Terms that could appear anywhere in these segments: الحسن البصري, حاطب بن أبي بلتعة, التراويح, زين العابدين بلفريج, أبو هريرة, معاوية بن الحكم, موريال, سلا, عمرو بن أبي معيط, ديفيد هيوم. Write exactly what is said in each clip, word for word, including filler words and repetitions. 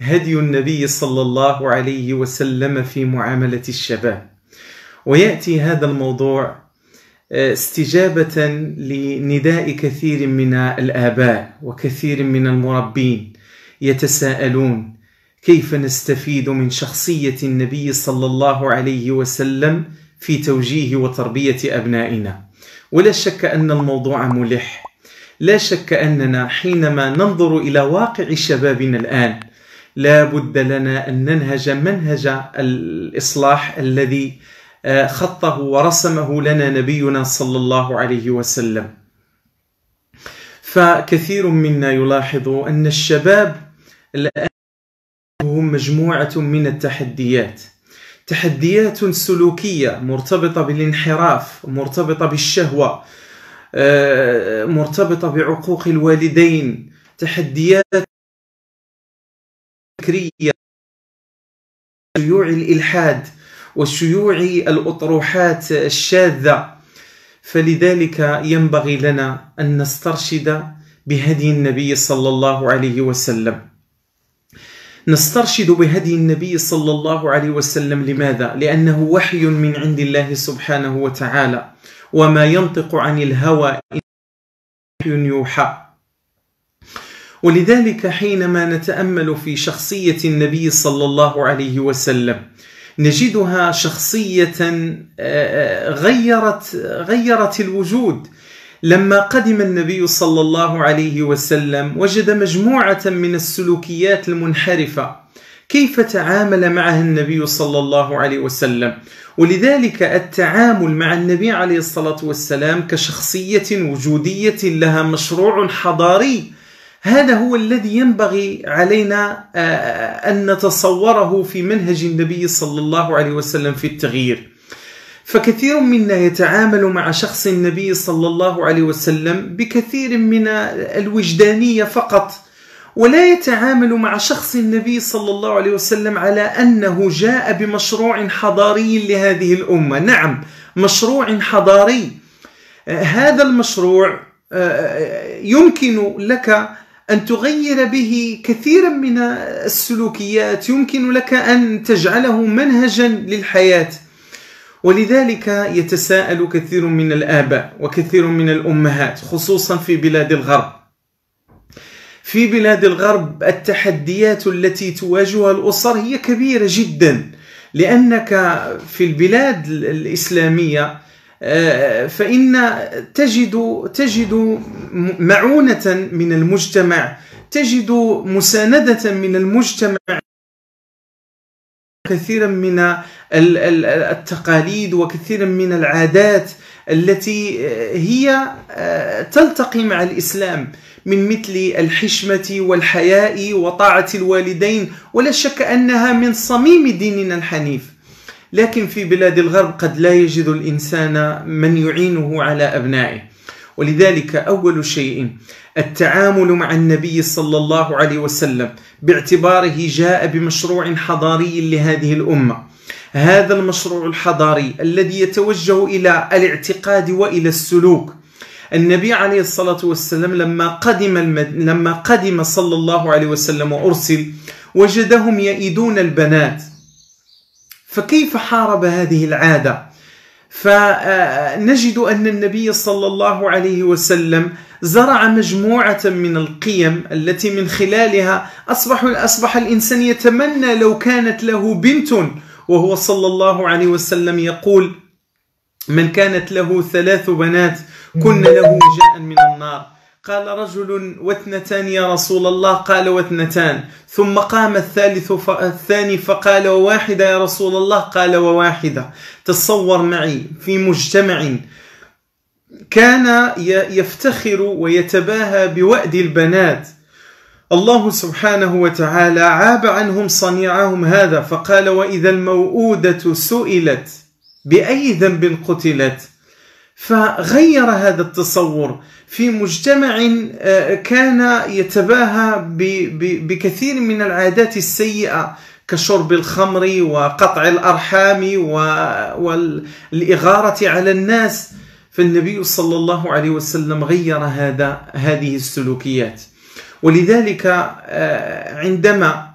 هدي النبي صلى الله عليه وسلم في معاملة الشباب. ويأتي هذا الموضوع استجابة لنداء كثير من الآباء وكثير من المربين يتساءلون كيف نستفيد من شخصية النبي صلى الله عليه وسلم في توجيه وتربية أبنائنا. ولا شك أن الموضوع ملح، لا شك أننا حينما ننظر إلى واقع شبابنا الآن لا بد لنا أن ننهج منهج الإصلاح الذي خطه ورسمه لنا نبينا صلى الله عليه وسلم. فكثير منا يلاحظ أن الشباب الآن هم مجموعة من التحديات، تحديات سلوكية مرتبطة بالانحراف، مرتبطة بالشهوة، مرتبطة بعقوق الوالدين، تحديات فكرية، شيوع الإلحاد وشيوع الأطروحات الشاذة. فلذلك ينبغي لنا أن نسترشد بهدي النبي صلى الله عليه وسلم. نسترشد بهدي النبي صلى الله عليه وسلم لماذا؟ لأنه وحي من عند الله سبحانه وتعالى، وما ينطق عن الهوى إن يوحى. ولذلك حينما نتأمل في شخصية النبي صلى الله عليه وسلم نجدها شخصية غيرت غيرت الوجود. لما قدم النبي صلى الله عليه وسلم وجد مجموعة من السلوكيات المنحرفة، كيف تعامل معها النبي صلى الله عليه وسلم؟ ولذلك التعامل مع النبي عليه الصلاة والسلام كشخصية وجودية لها مشروع حضاري، هذا هو الذي ينبغي علينا أن نتصوره في منهج النبي صلى الله عليه وسلم في التغيير. فكثير منا يتعامل مع شخص النبي صلى الله عليه وسلم بكثير من الوجدانية فقط، ولا يتعامل مع شخص النبي صلى الله عليه وسلم على أنه جاء بمشروع حضاري لهذه الأمة. نعم، مشروع حضاري، هذا المشروع يمكن لك أن تغير به كثيرا من السلوكيات، يمكن لك أن تجعله منهجا للحياة. ولذلك يتساءل كثير من الآباء وكثير من الأمهات، خصوصا في بلاد الغرب. في بلاد الغرب التحديات التي تواجهها الأسر هي كبيرة جدا، لأنك في البلاد الإسلامية فإن تجد تجد معونة من المجتمع، تجد مساندة من المجتمع كثيرا من التقاليد وكثيرا من العادات التي هي تلتقي مع الإسلام، من مثل الحشمة والحياء وطاعة الوالدين، ولا شك أنها من صميم ديننا الحنيف. لكن في بلاد الغرب قد لا يجد الإنسان من يعينه على أبنائه. ولذلك أول شيء التعامل مع النبي صلى الله عليه وسلم باعتباره جاء بمشروع حضاري لهذه الأمة. هذا المشروع الحضاري الذي يتوجه إلى الاعتقاد وإلى السلوك. النبي عليه الصلاة والسلام لما قدم المد... لما قدم صلى الله عليه وسلم وأرسل وجدهم يئدون البنات، فكيف حارب هذه العادة؟ فنجد أن النبي صلى الله عليه وسلم زرع مجموعة من القيم التي من خلالها أصبح, أصبح الإنسان يتمنى لو كانت له بنت، وهو صلى الله عليه وسلم يقول من كانت له ثلاث بنات كن له وجاء من النار. قال رجل واثنتان يا رسول الله، قال واثنتان، ثم قام الثالث الثاني فقال وواحدة يا رسول الله، قال وواحدة. تصور معي في مجتمع كان يفتخر ويتباهى بوأد البنات، الله سبحانه وتعالى عاب عنهم صنيعهم هذا فقال وإذا الموؤودة سئلت بأي ذنب قتلت. فغير هذا التصور في مجتمع كان يتباهى بكثير من العادات السيئة كشرب الخمر وقطع الأرحام والإغارة على الناس. فالنبي صلى الله عليه وسلم غير هذا هذه السلوكيات. ولذلك عندما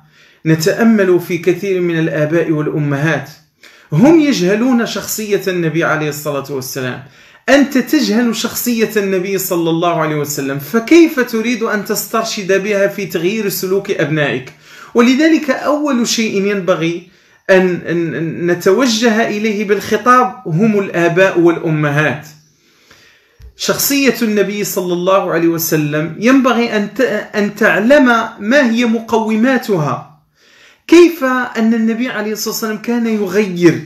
نتأمل في كثير من الآباء والأمهات، هم يجهلون شخصية النبي عليه الصلاة والسلام. أنت تجهل شخصية النبي صلى الله عليه وسلم، فكيف تريد أن تسترشد بها في تغيير سلوك أبنائك؟ ولذلك أول شيء ينبغي أن نتوجه إليه بالخطاب هم الآباء والأمهات. شخصية النبي صلى الله عليه وسلم ينبغي أن تعلم ما هي مقوماتها، كيف أن النبي عليه الصلاة والسلام كان يغير،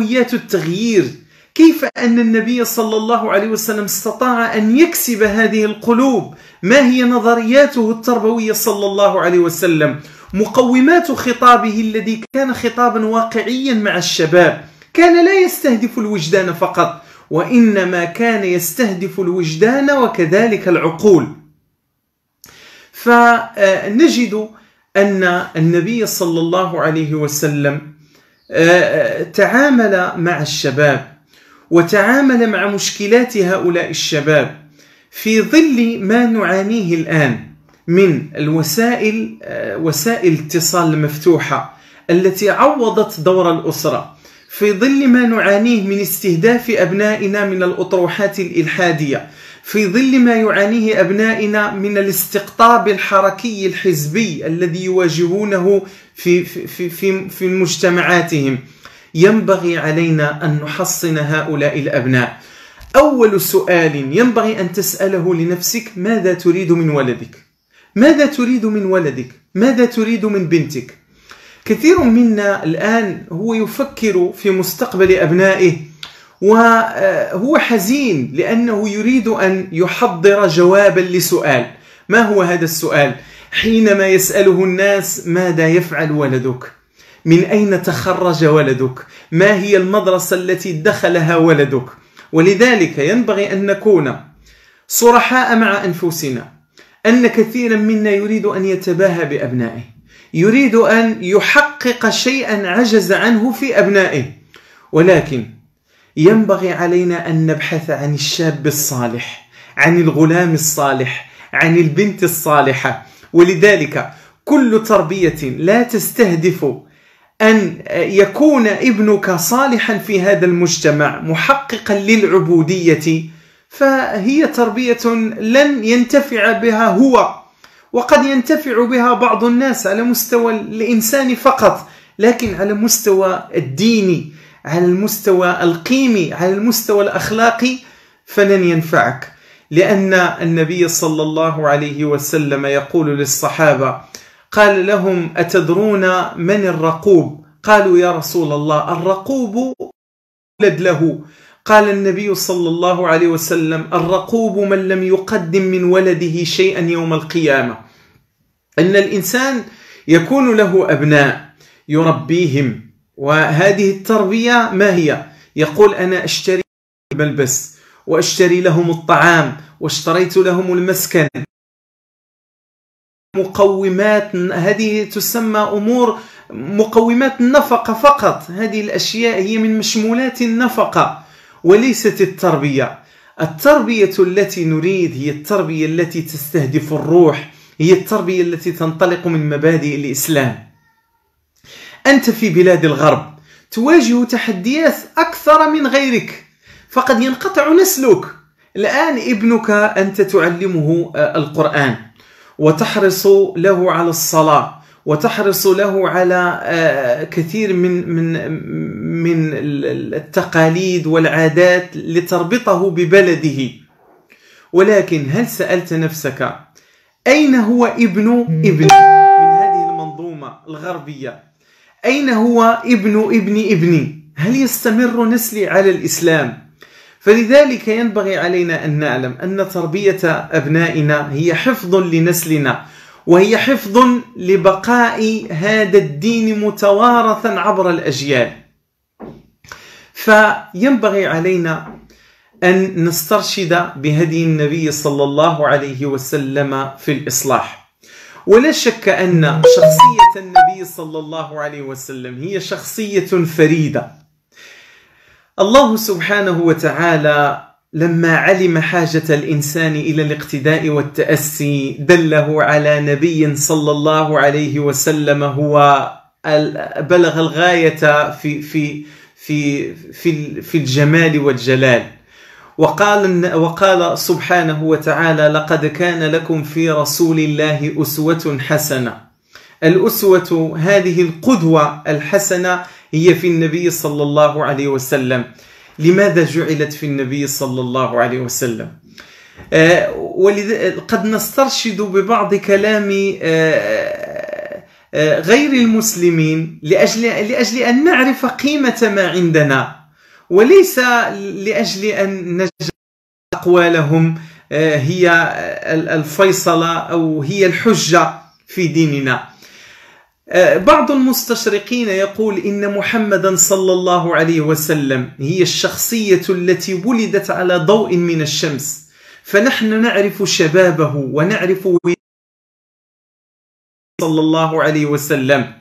نوعيات التغيير، كيف أن النبي صلى الله عليه وسلم استطاع أن يكسب هذه القلوب، ما هي نظرياته التربوية صلى الله عليه وسلم، مقومات خطابه الذي كان خطابا واقعيا مع الشباب، كان لا يستهدف الوجدان فقط، وإنما كان يستهدف الوجدان وكذلك العقول. فنجد أن النبي صلى الله عليه وسلم تعامل مع الشباب وتعامل مع مشكلات هؤلاء الشباب في ظل ما نعانيه الآن من الوسائل، وسائل الاتصال المفتوحة التي عوضت دور الأسرة، في ظل ما نعانيه من استهداف أبنائنا من الأطروحات الإلحادية، في ظل ما يعانيه أبنائنا من الاستقطاب الحركي الحزبي الذي يواجهونه في, في, في, في مجتمعاتهم. ينبغي علينا أن نحصن هؤلاء الأبناء. أول سؤال ينبغي أن تسأله لنفسك: ماذا تريد من ولدك؟ ماذا تريد من ولدك؟ ماذا تريد من بنتك؟ كثير منا الآن هو يفكر في مستقبل أبنائه وهو حزين لأنه يريد أن يحضر جوابا لسؤال. ما هو هذا السؤال؟ حينما يسأله الناس: ماذا يفعل ولدك؟ من أين تخرج ولدك؟ ما هي المدرسة التي دخلها ولدك؟ ولذلك ينبغي أن نكون صرحاء مع أنفسنا. أن كثيرا منا يريد أن يتباهى بأبنائه، يريد أن يحقق شيئا عجز عنه في أبنائه، ولكن ينبغي علينا أن نبحث عن الشاب الصالح، عن الغلام الصالح، عن البنت الصالحة. ولذلك كل تربية لا تستهدف أن يكون ابنك صالحا في هذا المجتمع، محققا للعبودية، فهي تربية لن ينتفع بها هو، وقد ينتفع بها بعض الناس على مستوى الإنسان فقط، لكن على المستوى الديني، على المستوى القيمي، على المستوى الأخلاقي فلن ينفعك. لأن النبي صلى الله عليه وسلم يقول للصحابة، قال لهم: أتدرون من الرقوب؟ قالوا: يا رسول الله، الرقوب ولد له. قال النبي صلى الله عليه وسلم: الرقوب من لم يقدم من ولده شيئا يوم القيامة. أن الإنسان يكون له أبناء يربيهم، وهذه التربية ما هي؟ يقول: أنا أشتري لهم الملبس، وأشتري لهم الطعام، واشتريت لهم المسكن. مقومات، هذه تسمى أمور مقومات النفقة فقط، هذه الأشياء هي من مشمولات النفقة وليست التربية. التربية التي نريد هي التربية التي تستهدف الروح، هي التربية التي تنطلق من مبادئ الإسلام. أنت في بلاد الغرب تواجه تحديات أكثر من غيرك، فقد ينقطع نسلك. الآن ابنك أنت تعلمه القرآن، وتحرص له على الصلاة، وتحرص له على كثير من من من التقاليد والعادات لتربطه ببلده، ولكن هل سألت نفسك أين هو ابن ابن من هذه المنظومة الغربية؟ أين هو ابن ابن ابني؟ هل يستمر نسلي على الإسلام؟ فلذلك ينبغي علينا أن نعلم أن تربية أبنائنا هي حفظ لنسلنا، وهي حفظ لبقاء هذا الدين متوارثا عبر الأجيال. فينبغي علينا أن نسترشد بهدي النبي صلى الله عليه وسلم في الإصلاح. ولا شك أن شخصية النبي صلى الله عليه وسلم هي شخصية فريدة. الله سبحانه وتعالى لما علم حاجة الإنسان إلى الاقتداء والتأسي دله على نبي صلى الله عليه وسلم هو بلغ الغاية في في في في في الجمال والجلال. وقال وقال سبحانه وتعالى: لقد كان لكم في رسول الله أسوة حسنة. الأسوة هذه القدوة الحسنة هي في النبي صلى الله عليه وسلم. لماذا جعلت في النبي صلى الله عليه وسلم؟ آه ولذا قد نسترشد ببعض كلام آه آه غير المسلمين لأجل, لأجل أن نعرف قيمة ما عندنا، وليس لأجل أن نجعل أقوالهم آه هي الفيصلة أو هي الحجة في ديننا. بعض المستشرقين يقول إن محمدا صلى الله عليه وسلم هي الشخصية التي ولدت على ضوء من الشمس، فنحن نعرف شبابه ونعرف ولادته صلى الله عليه وسلم.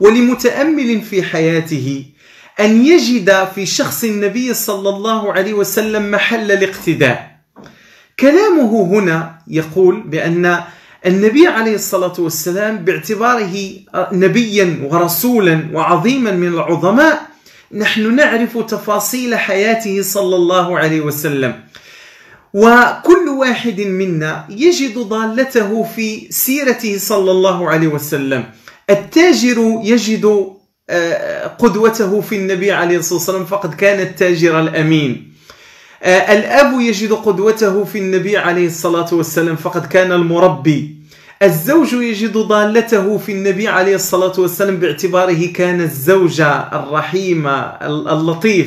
ولمتأمل في حياته أن يجد في شخص النبي صلى الله عليه وسلم محل الاقتداء. كلامه هنا يقول بأن النبي عليه الصلاة والسلام باعتباره نبيا ورسولا وعظيما من العظماء، نحن نعرف تفاصيل حياته صلى الله عليه وسلم، وكل واحد منا يجد ضالته في سيرته صلى الله عليه وسلم. التاجر يجد قدوته في النبي عليه الصلاة والسلام، فقد كان التاجر الأمين. الأب يجد قدوته في النبي عليه الصلاة والسلام، فقد كان المربي. الزوج يجد ضالته في النبي عليه الصلاة والسلام باعتباره كان الزوجة الرحيمة اللطيف.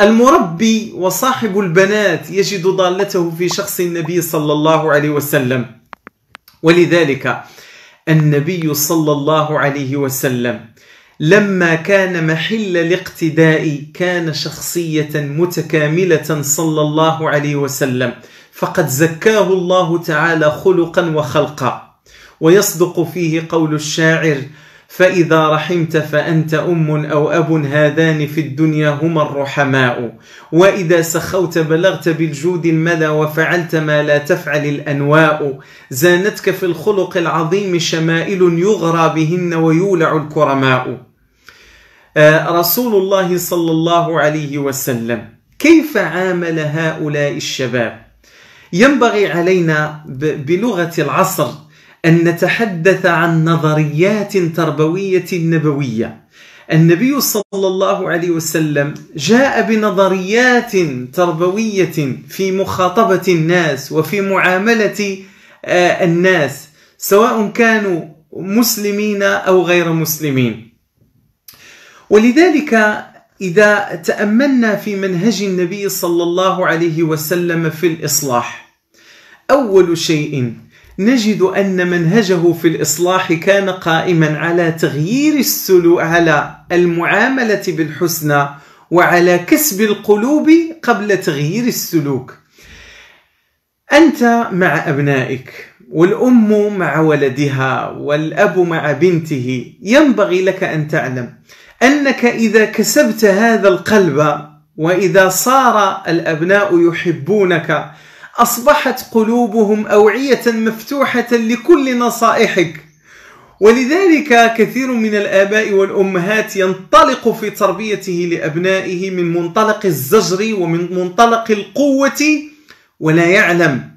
المربي وصاحب البنات يجد ضالته في شخص النبي صلى الله عليه وسلم. ولذلك النبي صلى الله عليه وسلم لما كان محل الاقتداء كان شخصية متكاملة صلى الله عليه وسلم، فقد زكاه الله تعالى خلقا وخلقا. ويصدق فيه قول الشاعر: فإذا رحمت فأنت أم أو أب، هذان في الدنيا هما الرحماء، وإذا سخوت بلغت بالجود المدى، وفعلت ما لا تفعل الأنواء، زانتك في الخلق العظيم شمائل، يغرى بهن ويولع الكرماء. رسول الله صلى الله عليه وسلم كيف عامل هؤلاء الشباب؟ ينبغي علينا بلغة العصر أن نتحدث عن نظريات تربوية نبوية. النبي صلى الله عليه وسلم جاء بنظريات تربوية في مخاطبة الناس وفي معاملة الناس، سواء كانوا مسلمين أو غير مسلمين. ولذلك إذا تأملنا في منهج النبي صلى الله عليه وسلم في الإصلاح، أول شيء نجد أن منهجه في الإصلاح كان قائما على تغيير السلوك، على المعاملة بالحسنى، وعلى كسب القلوب قبل تغيير السلوك. أنت مع أبنائك، والأم مع ولدها، والأب مع بنته، ينبغي لك أن تعلم أنك إذا كسبت هذا القلب، وإذا صار الأبناء يحبونك، أصبحت قلوبهم أوعية مفتوحة لكل نصائحك. ولذلك كثير من الآباء والأمهات ينطلق في تربيته لأبنائه من منطلق الزجر ومن منطلق القوة، ولا يعلم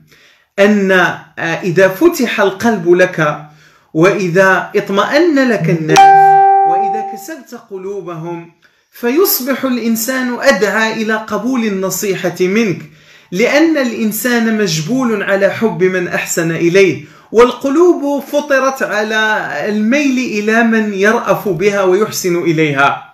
أن إذا فتح القلب لك، وإذا اطمأن لك الناس، وإذا كسبت قلوبهم، فيصبح الإنسان أدعى إلى قبول النصيحة منك، لأن الإنسان مجبول على حب من أحسن إليه، والقلوب فطرت على الميل إلى من يرأف بها ويحسن إليها.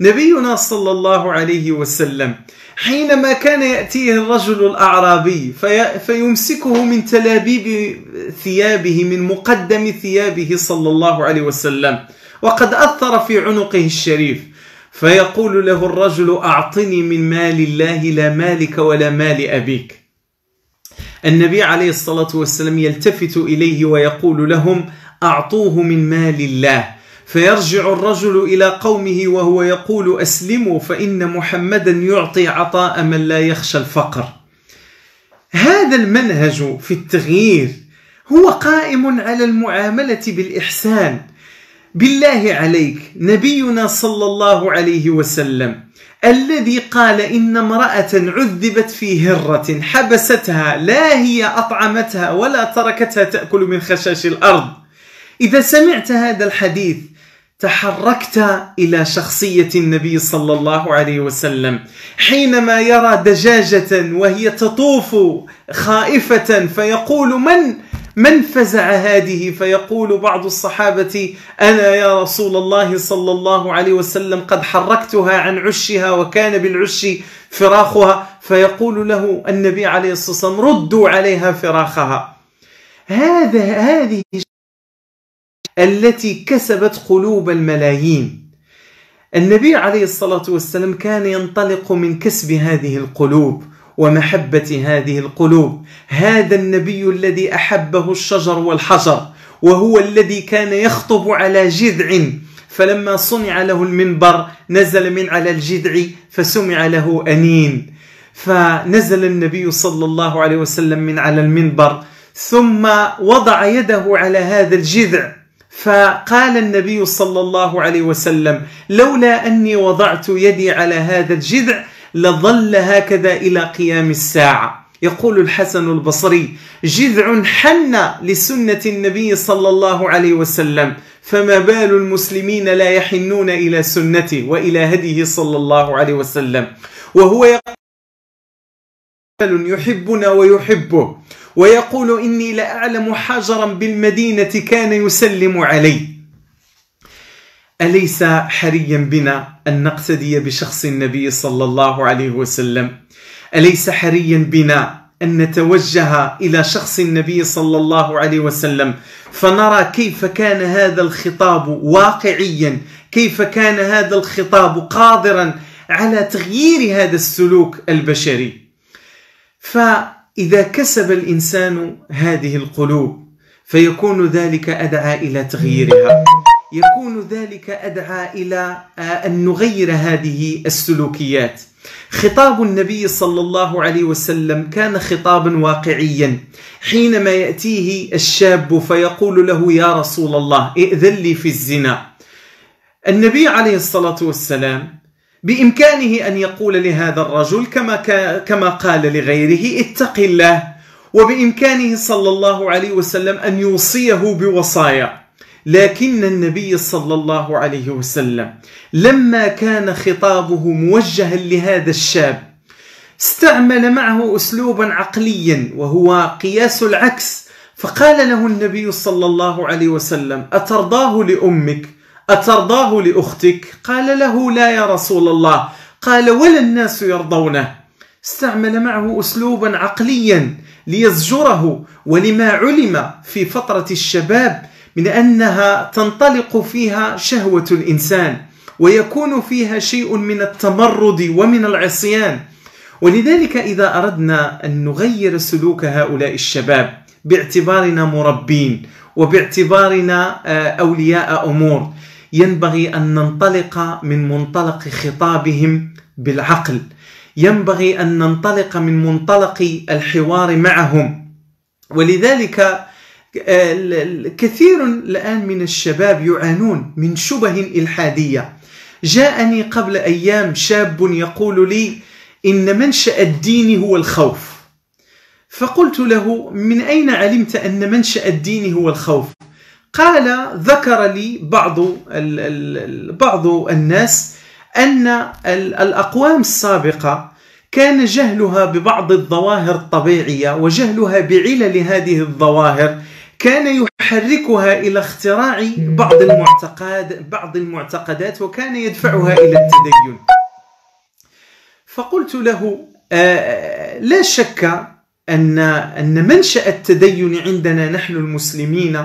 نبينا صلى الله عليه وسلم حينما كان يأتيه الرجل الأعرابي في فيمسكه من تلابيب ثيابه، من مقدم ثيابه صلى الله عليه وسلم، وقد أثر في عنقه الشريف، فيقول له الرجل: أعطني من مال الله لا مالك ولا مال أبيك. النبي عليه الصلاة والسلام يلتفت إليه ويقول لهم: أعطوه من مال الله، فيرجع الرجل إلى قومه وهو يقول أسلموا فإن محمدا يعطي عطاء من لا يخشى الفقر. هذا المنهج في التغيير هو قائم على المعاملة بالإحسان. بالله عليك، نبينا صلى الله عليه وسلم الذي قال إن امرأة عذبت في هرة حبستها لا هي أطعمتها ولا تركتها تأكل من خشاش الأرض، إذا سمعت هذا الحديث تحركت إلى شخصية النبي صلى الله عليه وسلم حينما يرى دجاجة وهي تطوف خائفة فيقول من من فزع هذه؟ فيقول بعض الصحابة أنا يا رسول الله صلى الله عليه وسلم قد حركتها عن عشها وكان بالعش فراخها، فيقول له النبي عليه الصلاة والسلام ردوا عليها فراخها. هذا هذه التي كسبت قلوب الملايين. النبي عليه الصلاة والسلام كان ينطلق من كسب هذه القلوب ومحبة هذه القلوب. هذا النبي الذي أحبه الشجر والحجر، وهو الذي كان يخطب على جذع، فلما صنع له المنبر نزل من على الجذع فسمع له أنين، فنزل النبي صلى الله عليه وسلم من على المنبر ثم وضع يده على هذا الجذع، فقال النبي صلى الله عليه وسلم لولا أني وضعت يدي على هذا الجذع لظل هكذا إلى قيام الساعة. يقول الحسن البصري جذع حنى لسنة النبي صلى الله عليه وسلم، فما بال المسلمين لا يحنون إلى سنته وإلى هديه صلى الله عليه وسلم، وهو يقول يحبنا ويحبه، ويقول إني لأعلم حجرا بالمدينة كان يسلم عليه. أليس حريا بنا أن نقتدي بشخص النبي صلى الله عليه وسلم؟ أليس حريا بنا أن نتوجه إلى شخص النبي صلى الله عليه وسلم فنرى كيف كان هذا الخطاب واقعيا، كيف كان هذا الخطاب قادرا على تغيير هذا السلوك البشري؟ فإذا كسب الإنسان هذه القلوب فيكون ذلك أدعى إلى تغييرها، يكون ذلك أدعى إلى أن نغير هذه السلوكيات. خطاب النبي صلى الله عليه وسلم كان خطابا واقعيا، حينما يأتيه الشاب فيقول له يا رسول الله ائذن لي في الزنا، النبي عليه الصلاة والسلام بإمكانه أن يقول لهذا الرجل كما كما قال لغيره اتق الله، وبإمكانه صلى الله عليه وسلم أن يوصيه بوصايا، لكن النبي صلى الله عليه وسلم لما كان خطابه موجها لهذا الشاب استعمل معه أسلوبا عقليا وهو قياس العكس، فقال له النبي صلى الله عليه وسلم أترضاه لأمك؟ أترضاه لأختك؟ قال له لا يا رسول الله، قال ولا الناس يرضونه. استعمل معه أسلوبا عقليا ليزجره، ولما علم في فترة الشباب من أنها تنطلق فيها شهوة الإنسان ويكون فيها شيء من التمرد ومن العصيان. ولذلك إذا أردنا أن نغير سلوك هؤلاء الشباب باعتبارنا مربين وباعتبارنا أولياء أمور، ينبغي أن ننطلق من منطلق خطابهم بالعقل، ينبغي أن ننطلق من منطلق الحوار معهم. ولذلك كثير الآن من الشباب يعانون من شبه إلحادية. جاءني قبل أيام شاب يقول لي إن منشأ الدين هو الخوف، فقلت له من أين علمت أن منشأ الدين هو الخوف؟ قال ذكر لي بعض بعض الناس أن الأقوام السابقة كان جهلها ببعض الظواهر الطبيعية وجهلها بعلل هذه الظواهر كان يحركها إلى اختراع بعض المعتقد بعض المعتقدات وكان يدفعها إلى التدين. فقلت له لا شك أن أن منشأ التدين عندنا نحن المسلمين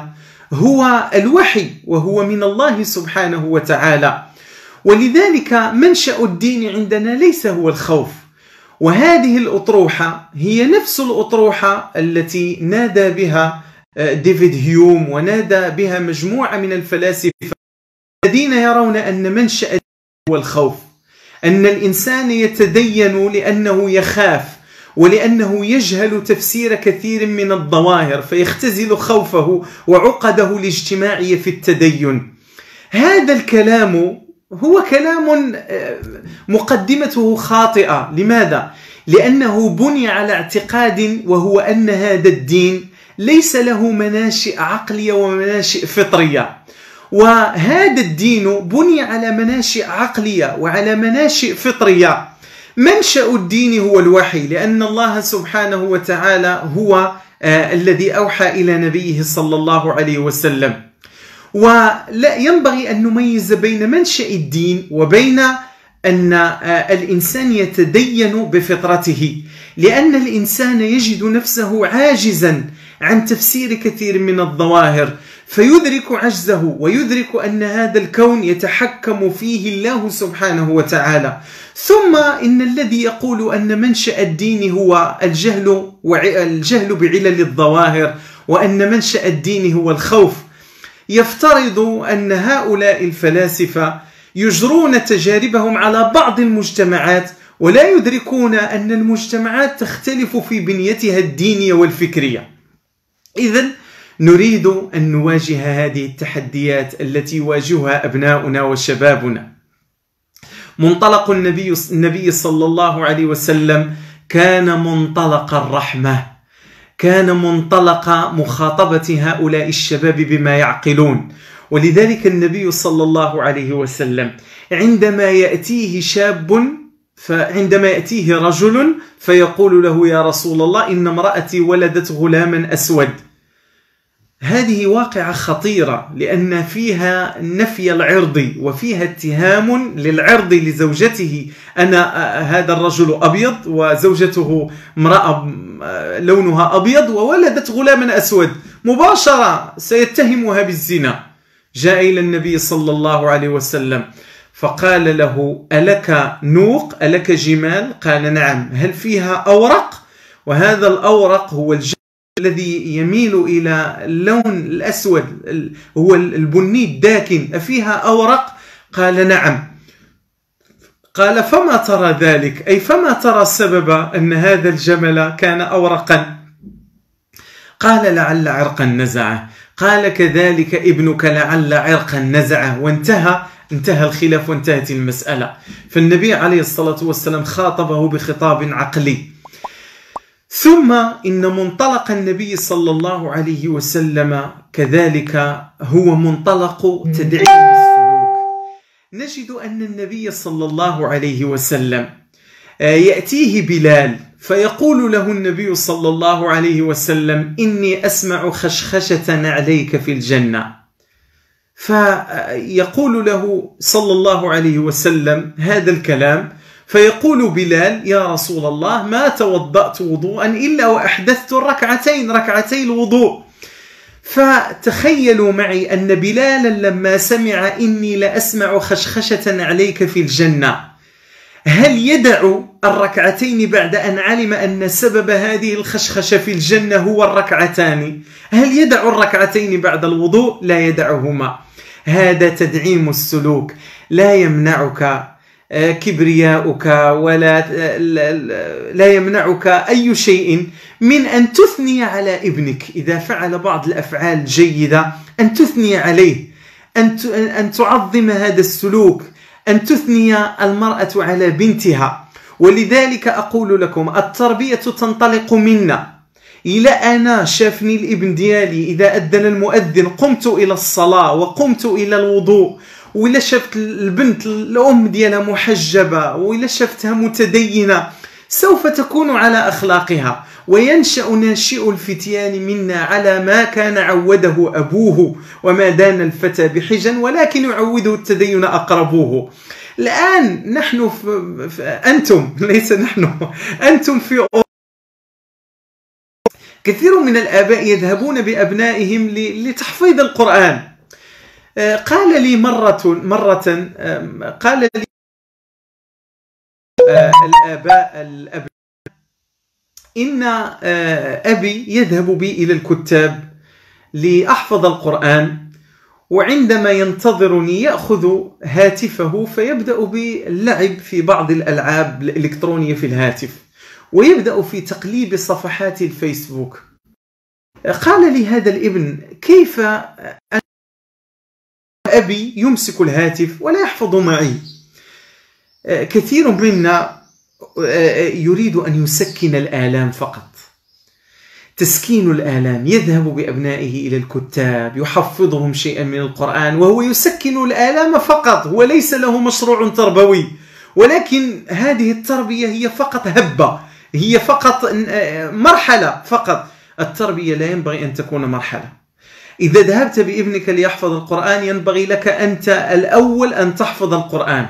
هو الوحي، وهو من الله سبحانه وتعالى، ولذلك منشأ الدين عندنا ليس هو الخوف. وهذه الأطروحة هي نفس الأطروحة التي نادى بها ديفيد هيوم ونادى بها مجموعة من الفلاسفة الذين يرون أن منشأ هو الخوف، أن الإنسان يتدين لأنه يخاف ولأنه يجهل تفسير كثير من الظواهر فيختزل خوفه وعقده الاجتماعية في التدين. هذا الكلام هو كلام مقدمته خاطئة. لماذا؟ لأنه بني على اعتقاد وهو أن هذا الدين ليس له مناشئ عقلية ومناشئ فطرية، وهذا الدين بني على مناشئ عقلية وعلى مناشئ فطرية. منشأ الدين هو الوحي، لأن الله سبحانه وتعالى هو آه الذي أوحى إلى نبيه صلى الله عليه وسلم. ولا ينبغي أن نميز بين منشأ الدين وبين أن الإنسان يتدين بفطرته، لأن الإنسان يجد نفسه عاجزا عن تفسير كثير من الظواهر فيدرك عجزه ويدرك أن هذا الكون يتحكم فيه الله سبحانه وتعالى. ثم إن الذي يقول أن منشأ الدين هو الجهل والجهل بعلل الظواهر وأن منشأ الدين هو الخوف يفترض أن هؤلاء الفلاسفة يجرون تجاربهم على بعض المجتمعات ولا يدركون أن المجتمعات تختلف في بنيتها الدينية والفكرية. إذن نريد أن نواجه هذه التحديات التي يواجهها أبناؤنا وشبابنا. منطلق النبي, النبي صلى الله عليه وسلم كان منطلق الرحمة، كان منطلق مخاطبة هؤلاء الشباب بما يعقلون. ولذلك النبي صلى الله عليه وسلم عندما يأتيه شاب، فعندما يأتيه رجل فيقول له يا رسول الله إن امرأتي ولدت غلاما أسود، هذه واقعة خطيرة لأن فيها نفي العرض وفيها اتهام للعرض لزوجته، أنا هذا الرجل أبيض وزوجته امرأة لونها أبيض وولدت غلاما أسود، مباشرة سيتهمها بالزنا. جاء إلى النبي صلى الله عليه وسلم فقال له ألك نوق؟ ألك جمال؟ قال نعم. هل فيها أورق؟ وهذا الأورق هو الجمال الذي يميل إلى اللون الأسود، هو البني الداكن. أفيها أورق؟ قال نعم. قال فما ترى ذلك؟ أي فما ترى السبب أن هذا الجمل كان أورقا؟ قال لعل عرقا نزعه. قال كذلك ابنك لعل عرقا نزعه. وانتهى انتهى الخلاف وانتهت المسألة. فالنبي عليه الصلاة والسلام خاطبه بخطاب عقلي. ثم إن منطلق النبي صلى الله عليه وسلم كذلك هو منطلق تدعيم السلوك. نجد أن النبي صلى الله عليه وسلم يأتيه بلال فيقول له النبي صلى الله عليه وسلم إني أسمع خشخشة عليك في الجنة، فيقول له صلى الله عليه وسلم هذا الكلام فيقول بلال يا رسول الله ما توضأت وضوءا إلا وأحدثت الركعتين ركعتي الوضوء. فتخيلوا معي أن بلالا لما سمع إني لأسمع خشخشة عليك في الجنة هل يدع الركعتين بعد أن علم أن سبب هذه الخشخشة في الجنة هو الركعتان؟ هل يدع الركعتين بعد الوضوء؟ لا يدعهما. هذا تدعيم السلوك. لا يمنعك كبرياؤك ولا لا يمنعك أي شيء من أن تثني على ابنك إذا فعل بعض الأفعال الجيدة، أن تثني عليه، أن تعظم هذا السلوك، أن تثني المرأة على بنتها. ولذلك أقول لكم التربية تنطلق منا. إلى أنا شافني الابن ديالي إذا أذن المؤذن قمت إلى الصلاة وقمت إلى الوضوء، وإلا شفت البنت الأم ديالها محجبة وإلا شفتها متدينة سوف تكون على أخلاقها. وينشأ ناشئ الفتيان منا على ما كان عوده أبوه، وما دان الفتى بحجا ولكن يعوده التدين أقربوه. الآن نحن في في أنتم ليس نحن أنتم في كثير من الآباء يذهبون بأبنائهم لتحفيظ القرآن. قال لي مرة مرة قال لي الآباء الأبناء إن أبي يذهب بي إلى الكتاب لأحفظ القرآن وعندما ينتظرني يأخذ هاتفه فيبدأ باللعب في بعض الألعاب الإلكترونية في الهاتف، ويبدأ في تقليب صفحات الفيسبوك. قال لي هذا الابن: كيف أبي يمسك الهاتف ولا يحفظ معي؟ كثير منا يريد أن يسكن الآلام فقط. تسكين الآلام يذهب بأبنائه إلى الكتاب، يحفظهم شيئا من القرآن، وهو يسكن الآلام فقط، وليس له مشروع تربوي. ولكن هذه التربية هي فقط هبة، هي فقط مرحلة فقط. التربية لا ينبغي أن تكون مرحلة. إذا ذهبت بابنك ليحفظ القرآن ينبغي لك أنت الأول أن تحفظ القرآن،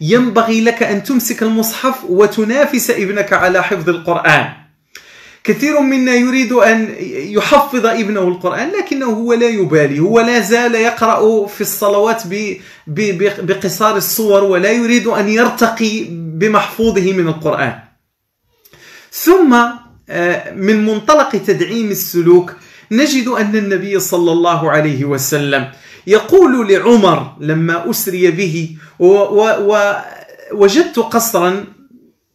ينبغي لك أن تمسك المصحف وتنافس ابنك على حفظ القرآن. كثير منا يريد أن يحفظ ابنه القرآن لكنه هو لا يبالي، هو لا زال يقرأ في الصلوات بقصار الصور ولا يريد أن يرتقي بمحفوظه من القرآن. ثم من منطلق تدعيم السلوك نجد أن النبي صلى الله عليه وسلم يقول لعمر لما أسري به: ووجدت قصرا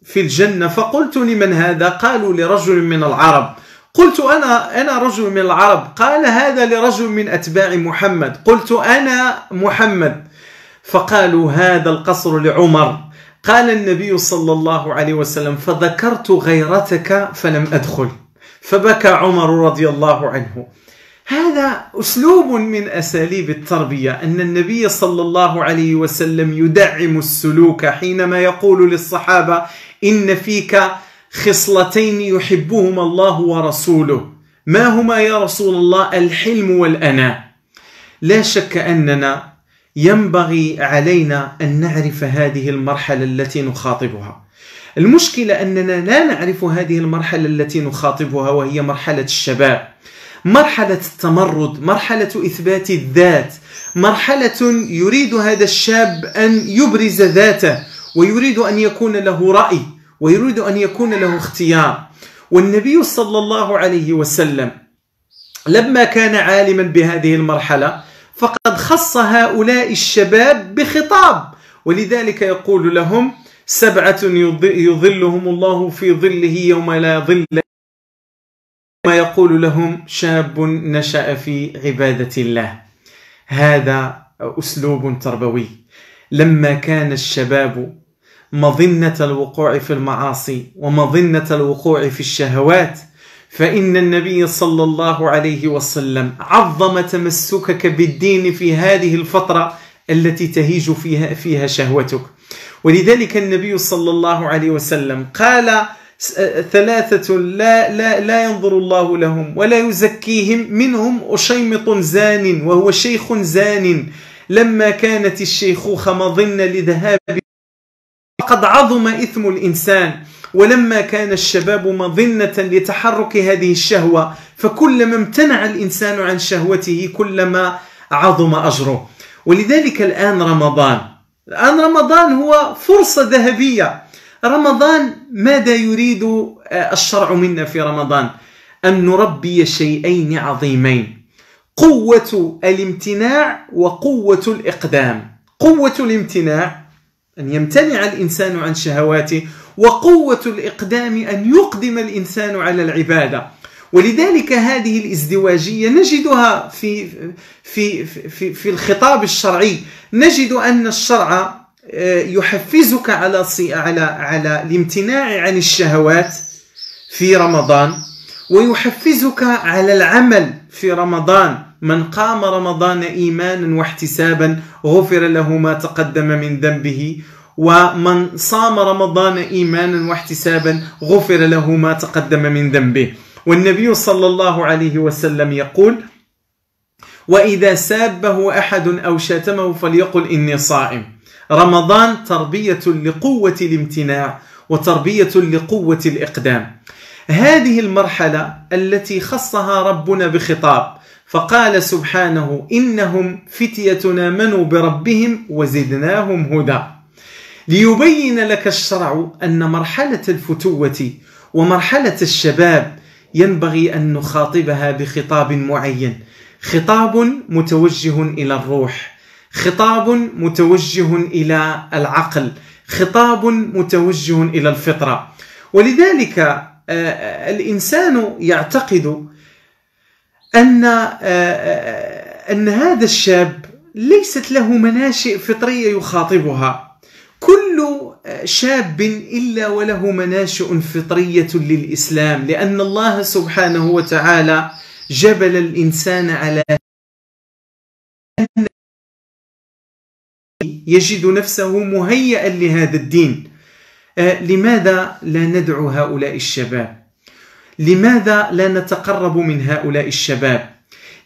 في الجنة فقلت لمن هذا؟ قالوا لرجل من العرب. قلت أنا أنا رجل من العرب. قال: هذا لرجل من أتباع محمد. قلت: أنا محمد. فقالوا: هذا القصر لعمر. قال النبي صلى الله عليه وسلم: فذكرت غيرتك فلم أدخل، فبكى عمر رضي الله عنه. هذا أسلوب من أساليب التربية، أن النبي صلى الله عليه وسلم يدعم السلوك حينما يقول للصحابة: إن فيك خصلتين يحبهما الله ورسوله. ما هما يا رسول الله؟ الحلم والأناة. لا شك أننا ينبغي علينا أن نعرف هذه المرحلة التي نخاطبها. المشكلة أننا لا نعرف هذه المرحلة التي نخاطبها، وهي مرحلة الشباب، مرحلة التمرد، مرحلة إثبات الذات، مرحلة يريد هذا الشاب أن يبرز ذاته، ويريد أن يكون له رأي، ويريد أن يكون له اختيار. والنبي صلى الله عليه وسلم لما كان عالما بهذه المرحلة فقد خص هؤلاء الشباب بخطاب، ولذلك يقول لهم: سبعة يظلهم الله في ظله يوم لا ظل. ما يقول لهم: شاب نشأ في عبادة الله. هذا أسلوب تربوي. لما كان الشباب مظنة الوقوع في المعاصي ومظنة الوقوع في الشهوات، فإن النبي صلى الله عليه وسلم عظم تمسكك بالدين في هذه الفترة التي تهيج فيها فيها شهوتك. ولذلك النبي صلى الله عليه وسلم قال: ثلاثة لا, لا, لا ينظر الله لهم ولا يزكيهم، منهم أشيمط زان، وهو شيخ زان. لما كانت الشيخوخة مظنة لذهاب فقد عظم إثم الإنسان، ولما كان الشباب مظنة لتحرك هذه الشهوة فكلما امتنع الإنسان عن شهوته كلما عظم أجره. ولذلك الآن رمضان الآن رمضان هو فرصة ذهبية. رمضان ماذا يريد الشرع منا في رمضان؟ أن نربي شيئين عظيمين: قوة الامتناع وقوة الإقدام. قوة الامتناع أن يمتنع الإنسان عن شهواته، وقوة الإقدام أن يقدم الإنسان على العبادة. ولذلك هذه الازدواجية نجدها في في في في الخطاب الشرعي. نجد أن الشرع يحفزك على على على الامتناع عن الشهوات في رمضان، ويحفزك على العمل في رمضان. من قام رمضان إيمانا واحتسابا غفر له ما تقدم من ذنبه، ومن صام رمضان إيمانا واحتسابا غفر له ما تقدم من ذنبه. والنبي صلى الله عليه وسلم يقول: وإذا سابه أحد أو شاتمه فليقل إني صائم. رمضان تربية لقوة الامتناع وتربية لقوة الإقدام. هذه المرحلة التي خصها ربنا بخطاب، فقال سبحانه: إنهم فتية آمنوا بربهم وزدناهم هدى. ليبين لك الشرع أن مرحلة الفتوة ومرحلة الشباب ينبغي أن نخاطبها بخطاب معين. خطاب متوجه إلى الروح، خطاب متوجه إلى العقل، خطاب متوجه إلى الفطرة. ولذلك الإنسان يعتقد أن أن هذا الشاب ليست له مناشئ فطرية يخاطبها. كل شاب إلا وله مناشئ فطرية للإسلام، لأن الله سبحانه وتعالى جبل الإنسان على أن يجد نفسه مهيئا لهذا الدين. لماذا لا ندعو هؤلاء الشباب؟ لماذا لا نتقرب من هؤلاء الشباب؟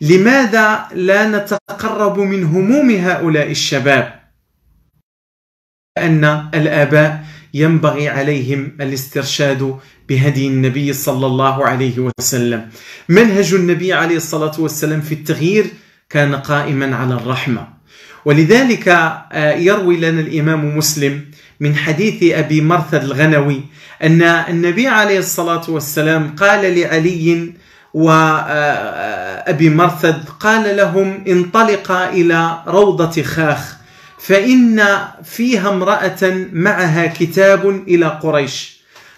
لماذا لا نتقرب من هموم هؤلاء الشباب؟ أن الآباء ينبغي عليهم الاسترشاد بهدي النبي صلى الله عليه وسلم. منهج النبي عليه الصلاة والسلام في التغيير كان قائما على الرحمة. ولذلك يروي لنا الإمام مسلم من حديث أبي مرثد الغنوي أن النبي عليه الصلاة والسلام قال لعلي وأبي مرثد، قال لهم: انطلقا إلى روضة خاخ فإن فيها امرأة معها كتاب إلى قريش.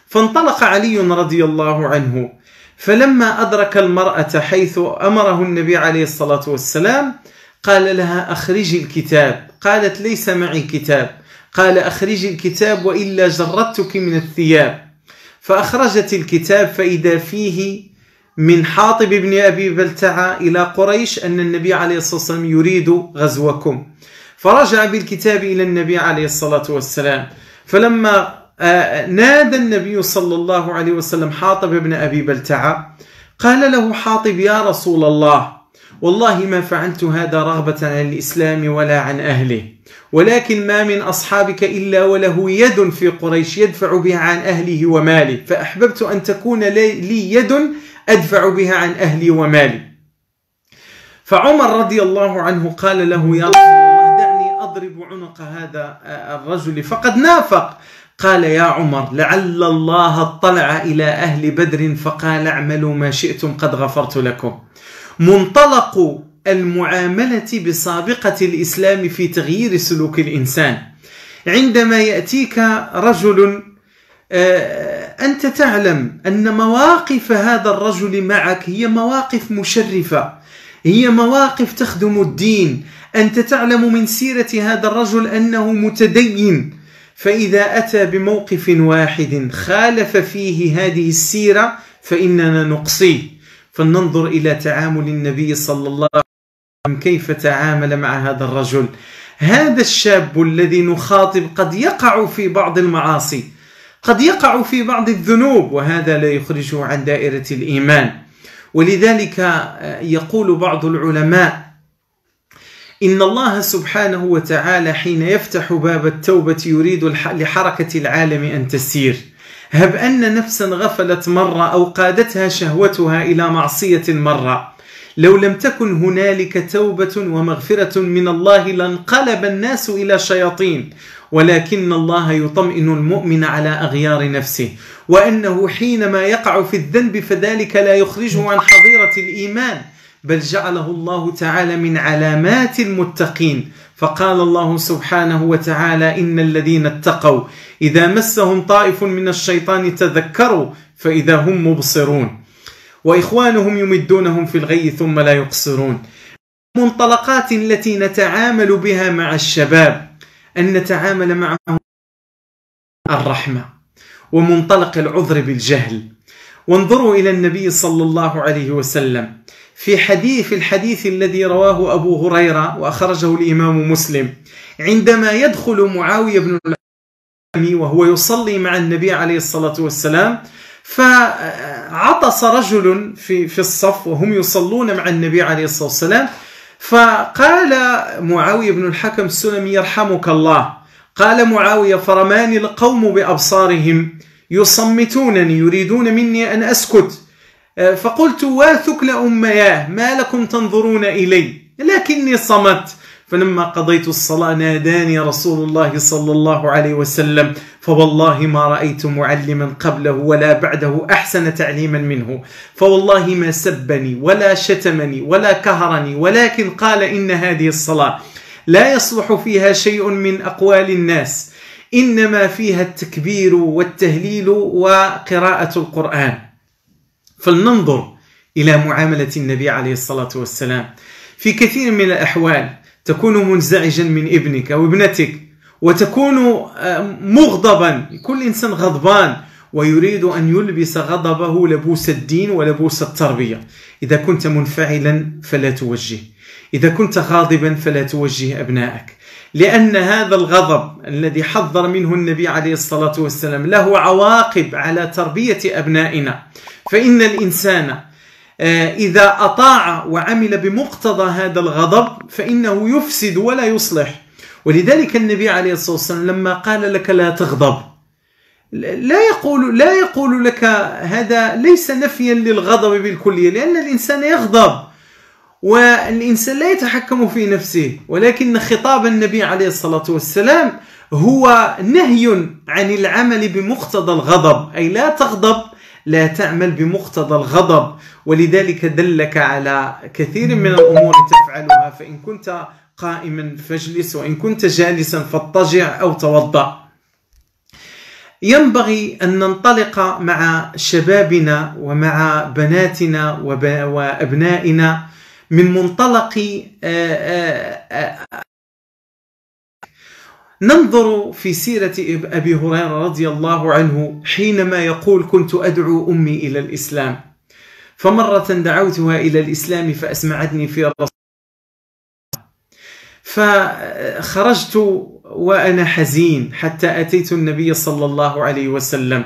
فانطلق علي رضي الله عنه، فلما أدرك المرأة حيث أمره النبي عليه الصلاة والسلام قال لها: أخرجي الكتاب. قالت: ليس معي كتاب. قال: أخرجي الكتاب وإلا جردتك من الثياب. فأخرجت الكتاب، فإذا فيه من حاطب بن أبي بلتعة إلى قريش أن النبي عليه الصلاة والسلام يريد غزوكم. فرجع بالكتاب إلى النبي عليه الصلاة والسلام، فلما نادى النبي صلى الله عليه وسلم حاطب بن أبي بلتعة قال له حاطب: يا رسول الله، والله ما فعلت هذا رغبة عن الإسلام ولا عن أهله، ولكن ما من أصحابك إلا وله يد في قريش يدفع بها عن أهله وماله، فأحببت أن تكون لي يد أدفع بها عن أهلي ومالي. فعمر رضي الله عنه قال له: يا رسول الله، دعني أضرب عنق هذا الرجل فقد نافق. قال: يا عمر، لعل الله اطلع إلى أهل بدر فقال: اعملوا ما شئتم قد غفرت لكم. منطلق المعاملة بسابقة الإسلام في تغيير سلوك الإنسان. عندما يأتيك رجل أنت تعلم أن مواقف هذا الرجل معك هي مواقف مشرفة، هي مواقف تخدم الدين، أنت تعلم من سيرة هذا الرجل أنه متدين، فإذا أتى بموقف واحد خالف فيه هذه السيرة فإننا نقصيه. فلننظر إلى تعامل النبي صلى الله عليه وسلم، كيف تعامل مع هذا الرجل. هذا الشاب الذي نخاطب قد يقع في بعض المعاصي، قد يقع في بعض الذنوب، وهذا لا يخرجه عن دائرة الإيمان. ولذلك يقول بعض العلماء: إن الله سبحانه وتعالى حين يفتح باب التوبة يريد لحركة العالم أن تسير. هب أن نفسا غفلت مرة أو قادتها شهوتها إلى معصية مرة، لو لم تكن هنالك توبة ومغفرة من الله لانقلب الناس إلى شياطين، ولكن الله يطمئن المؤمن على أغيار نفسه، وأنه حينما يقع في الذنب فذلك لا يخرجه عن حظيرة الإيمان، بل جعله الله تعالى من علامات المتقين. فقال الله سبحانه وتعالى: إن الذين اتقوا إذا مسهم طائف من الشيطان تذكروا فإذا هم مبصرون وإخوانهم يمدونهم في الغي ثم لا يقصرون. المنطلقات التي نتعامل بها مع الشباب أن نتعامل معهم الرحمة ومنطلق العذر بالجهل. وانظروا إلى النبي صلى الله عليه وسلم في حديث الحديث الذي رواه أبو هريرة وأخرجه الإمام مسلم، عندما يدخل معاوية بن الحكم وهو يصلي مع النبي عليه الصلاة والسلام، فعطس رجل في في الصف وهم يصلون مع النبي عليه الصلاة والسلام، فقال معاوية بن الحكم السلمي: يرحمك الله. قال معاوية: فرماني القوم بأبصارهم يصمتونني يريدون مني أن أسكت، فقلت: واثك لأمياه ما لكم تنظرون إلي، لكني صمت. فلما قضيت الصلاة ناداني رسول الله صلى الله عليه وسلم فوالله ما رأيت معلما قبله ولا بعده أحسن تعليما منه، فوالله ما سبني ولا شتمني ولا كهرني، ولكن قال إن هذه الصلاة لا يصلح فيها شيء من أقوال الناس، إنما فيها التكبير والتهليل وقراءة القرآن. فلننظر إلى معاملة النبي عليه الصلاة والسلام. في كثير من الأحوال تكون منزعجا من ابنك أو ابنتك وتكون مغضبا، كل إنسان غضبان ويريد أن يلبس غضبه لبوس الدين ولبوس التربية. إذا كنت منفعلا فلا توجه، إذا كنت غاضبا فلا توجه أبنائك، لأن هذا الغضب الذي حذر منه النبي عليه الصلاة والسلام له عواقب على تربية أبنائنا. فإن الإنسان إذا أطاع وعمل بمقتضى هذا الغضب فإنه يفسد ولا يصلح. ولذلك النبي عليه الصلاة والسلام لما قال لك لا تغضب لا يقول, لا يقول لك هذا ليس نفيا للغضب بالكلية، لأن الإنسان يغضب والإنسان لا يتحكم في نفسه، ولكن خطاب النبي عليه الصلاة والسلام هو نهي عن العمل بمقتضى الغضب، أي لا تغضب، لا تعمل بمقتضى الغضب. ولذلك دلك على كثير من الأمور تفعلها، فإن كنت قائما فاجلس، وإن كنت جالسا فاضطجع أو توضأ. ينبغي أن ننطلق مع شبابنا ومع بناتنا وأبنائنا من منطلق ننظر في سيرة أبي هريرة رضي الله عنه حينما يقول كنت أدعو أمي إلى الإسلام، فمرة دعوتها إلى الإسلام فأسمعتني في الرسول فخرجت وأنا حزين حتى أتيت النبي صلى الله عليه وسلم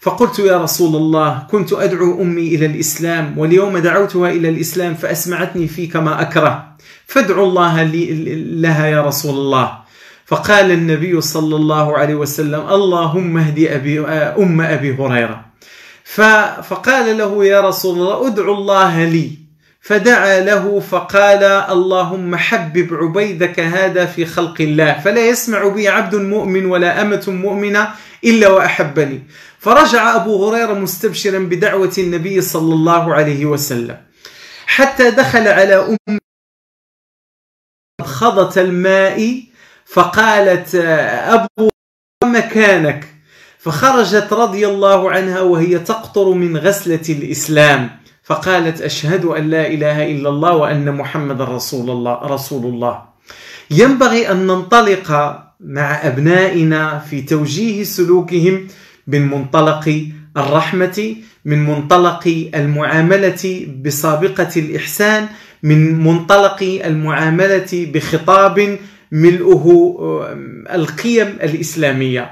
فقلت يا رسول الله كنت أدعو أمي إلى الإسلام واليوم دعوتها إلى الإسلام فأسمعتني فيك ما أكره، فادعو الله لها يا رسول الله. فقال النبي صلى الله عليه وسلم اللهم اهد أبي أم أبي هريرة، فقال له يا رسول الله ادعو الله لي، فدعا له فقال اللهم حبب عبيدك هذا في خلق الله فلا يسمع بي عبد مؤمن ولا أمة مؤمنة إلا وأحبني. فرجع أبو هريرة مستبشرا بدعوة النبي صلى الله عليه وسلم حتى دخل على أم خضة الماء فقالت أبو مكانك، فخرجت رضي الله عنها وهي تقطر من غسلة الإسلام فقالت أشهد أن لا إله إلا الله وأن محمد رسول الله, رسول الله. ينبغي أن ننطلق مع أبنائنا في توجيه سلوكهم من منطلق الرحمة، من منطلق المعاملة بسابقة الإحسان، من منطلق المعاملة بخطاب ملؤه القيم الإسلامية.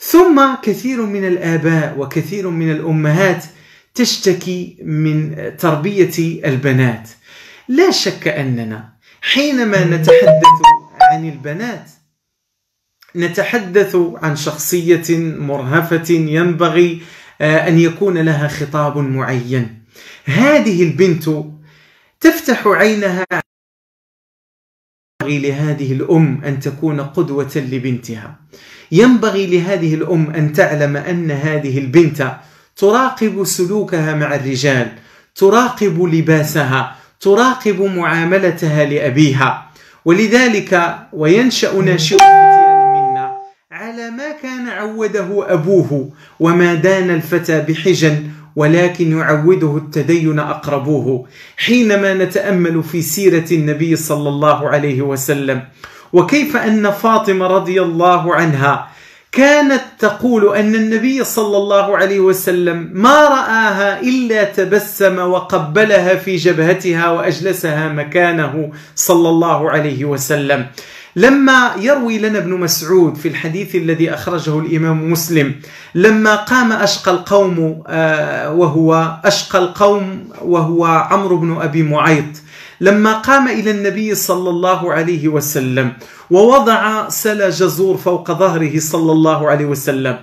ثم كثير من الآباء وكثير من الأمهات تشتكي من تربية البنات. لا شك أننا حينما نتحدث عن البنات نتحدث عن شخصية مرهفة ينبغي أن يكون لها خطاب معين. هذه البنت تفتح عينها ينبغي لهذه الأم أن تكون قدوة لبنتها، ينبغي لهذه الأم أن تعلم أن هذه البنت تراقب سلوكها مع الرجال، تراقب لباسها، تراقب معاملتها لأبيها. ولذلك وينشأ ناشئ الفتيان منا على ما كان عوده أبوه، وما دان الفتى بحجن ولكن يعوده التدين أقربوه. حينما نتأمل في سيرة النبي صلى الله عليه وسلم وكيف أن فاطمة رضي الله عنها كانت تقول أن النبي صلى الله عليه وسلم ما رآها إلا تبسم وقبلها في جبهتها وأجلسها مكانه صلى الله عليه وسلم. لما يروي لنا ابن مسعود في الحديث الذي أخرجه الإمام مسلم لما قام أشقى القوم وهو أشقى القوم وهو عمرو بن أبي معيط، لما قام إلى النبي صلى الله عليه وسلم ووضع سلا جزور فوق ظهره صلى الله عليه وسلم،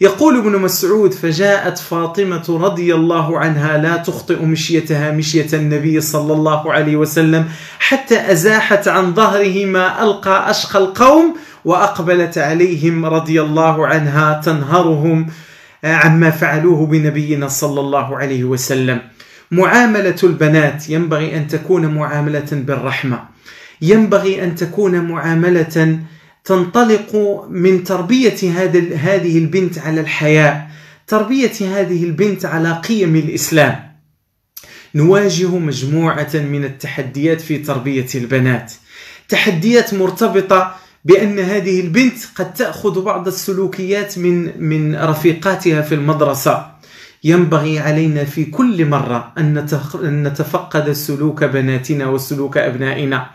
يقول ابن مسعود: فجاءت فاطمة رضي الله عنها لا تخطئ مشيتها مشية النبي صلى الله عليه وسلم حتى أزاحت عن ظهره ما ألقى أشقى القوم، وأقبلت عليهم رضي الله عنها تنهرهم عما فعلوه بنبينا صلى الله عليه وسلم. معاملة البنات ينبغي أن تكون معاملة بالرحمة، ينبغي أن تكون معاملة تنطلق من تربية هذا هذه البنت على الحياء، تربية هذه البنت على قيم الإسلام. نواجه مجموعة من التحديات في تربية البنات، تحديات مرتبطة بأن هذه البنت قد تأخذ بعض السلوكيات من من رفيقاتها في المدرسة. ينبغي علينا في كل مرة أن نتفقد سلوك بناتنا وسلوك أبنائنا.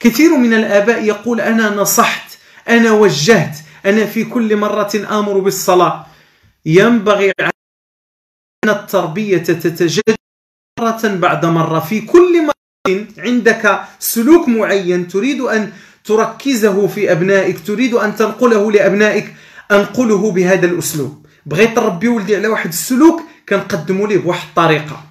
كثير من الآباء يقول: أنا نصحت، أنا وجهت، أنا في كل مرة آمر بالصلاة. ينبغي علينا أن التربية تتجدد مرة بعد مرة. في كل مرة عندك سلوك معين تريد أن تركزه في أبنائك، تريد أن تنقله لأبنائك، أنقله بهذا الأسلوب. بغيت تربي ولدي على واحد السلوك، كنقدمو ليه بواحد الطريقة،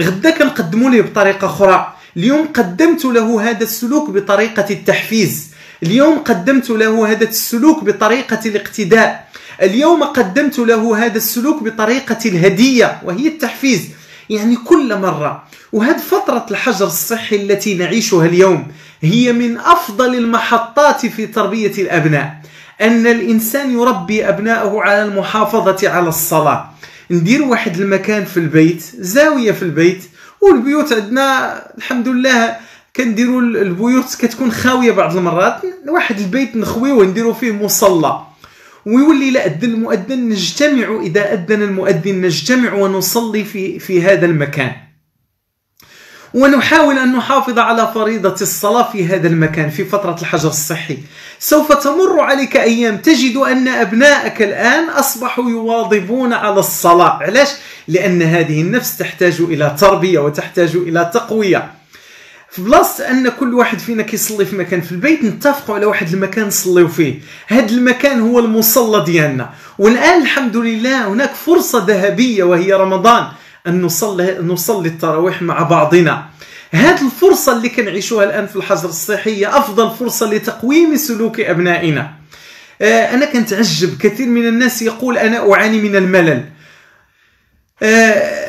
غدا كنقدمو ليه بطريقة أخرى. اليوم قدمت له هذا السلوك بطريقة التحفيز، اليوم قدمت له هذا السلوك بطريقة الاقتداء، اليوم قدمت له هذا السلوك بطريقة الهدية وهي التحفيز. يعني كل مرة. وهذه فترة الحجر الصحي التي نعيشها اليوم هي من أفضل المحطات في تربية الأبناء، أن الإنسان يربي أبنائه على المحافظة على الصلاة. ندير واحد المكان في البيت، زاوية في البيت، والبيوت عندنا الحمد لله كنديروا البيوت كتكون خاوية بعض المرات، واحد البيت نخويه ونديروا فيه مصلى، ويولي لا أذن المؤذن، نجتمع إذا أذن المؤذن، نجتمع ونصلي في في هذا المكان، ونحاول أن نحافظ على فريضة الصلاة في هذا المكان في فترة الحجر الصحي. سوف تمر عليك أيام تجد أن أبنائك الآن أصبحوا يواظبون على الصلاة. علاش؟ لأن هذه النفس تحتاج إلى تربية وتحتاج إلى تقوية. في بلاصة أن كل واحد فينا كيصلي في مكان في البيت، نتفقوا على واحد المكان نصليو فيه، هذا المكان هو المصلى ديالنا. والآن الحمد لله هناك فرصة ذهبية وهي رمضان، أن نصلي نصلي التراويح مع بعضنا. هذه الفرصة اللي كنعيشوها الآن في الحجر الصحي هي أفضل فرصة لتقويم سلوك أبنائنا. أنا كنتعجب، كثير من الناس يقول: أنا أعاني من الملل.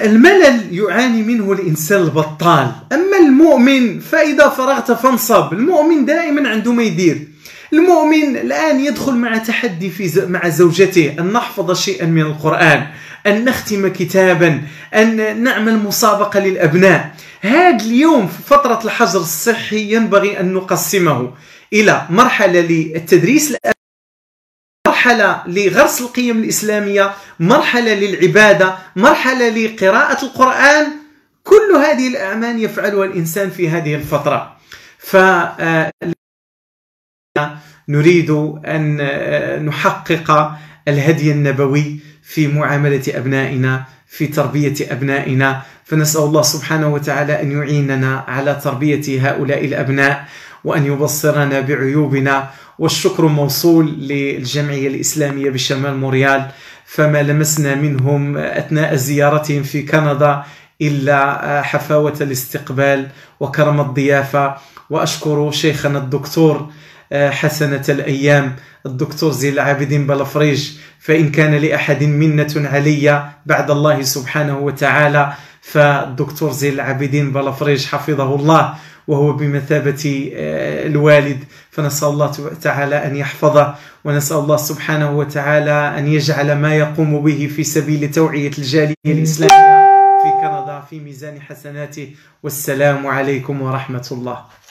الملل يعاني منه الإنسان البطال، أما المؤمن فإذا فرغت فانصب. المؤمن دائما عنده ما يدير. المؤمن الآن يدخل مع تحدي في مع زوجته، أن نحفظ شيئا من القرآن، أن نختم كتابا، أن نعمل مسابقة للأبناء. هذا اليوم في فترة الحجر الصحي ينبغي أن نقسمه إلى مرحلة للتدريس الأبناء، مرحلة لغرس القيم الإسلامية، مرحلة للعبادة، مرحلة لقراءة القرآن. كل هذه الأعمال يفعلها الإنسان في هذه الفترة. ف نريد أن نحقق الهدي النبوي في معاملة أبنائنا، في تربية أبنائنا. فنسأل الله سبحانه وتعالى أن يعيننا على تربية هؤلاء الأبناء وأن يبصرنا بعيوبنا. والشكر موصول للجمعية الإسلامية بشمال موريال، فما لمسنا منهم أثناء زيارتهم في كندا إلا حفاوة الاستقبال وكرم الضيافة. وأشكر شيخنا الدكتور حسنة الأيام الدكتور زين العابدين بلفريج، فإن كان لأحد منة علي بعد الله سبحانه وتعالى فالدكتور زين العابدين بلفريج حفظه الله، وهو بمثابة الوالد. فنسأل الله تعالى أن يحفظه، ونسأل الله سبحانه وتعالى أن يجعل ما يقوم به في سبيل توعية الجالية الإسلامية في كندا في ميزان حسناته. والسلام عليكم ورحمة الله.